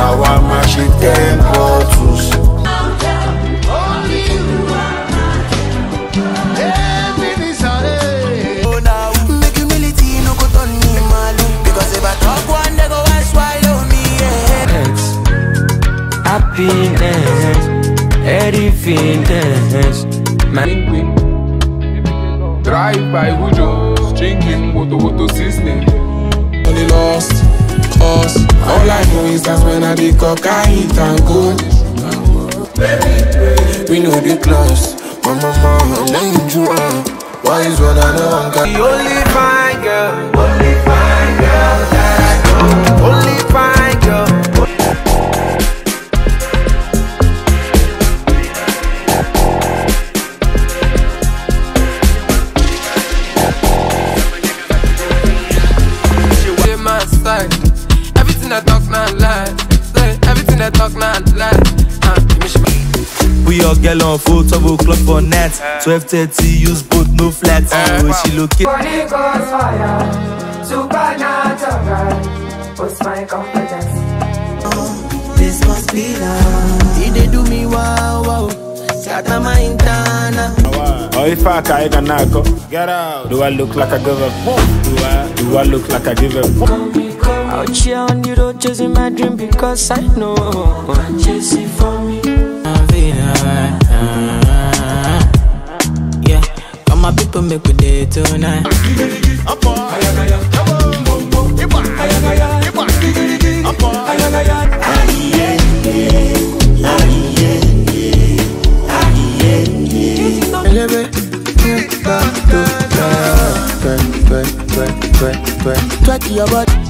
Sawa mashi tempo tus. Make humility no go turn me malu, because if I talk one they go and swallow me. Yeah. Happiness, everything dance. Drive by Wujo, drinking moto seasoning. Only lost. All I know is that when I be cocaine and gold. We know the close, mama, I'm you are. Why is what I know I'm got? The only fine girl that I know. Only fine girl. She my side. Everything I talk now, lie. We all get on full trouble clock for net. 12:30, use both, no flats. She look it. Money goes higher, supernatural. What's my confidence? Oh, this must be love. Did they do me wow wow? Satama intana. Oh, if I can go, get out. Do I look like I give a fuck? Do I look like I give a fuck? Out here on the road chasing my dream because I know chase it for me. Yeah, all my people make a day tonight. Try to your body.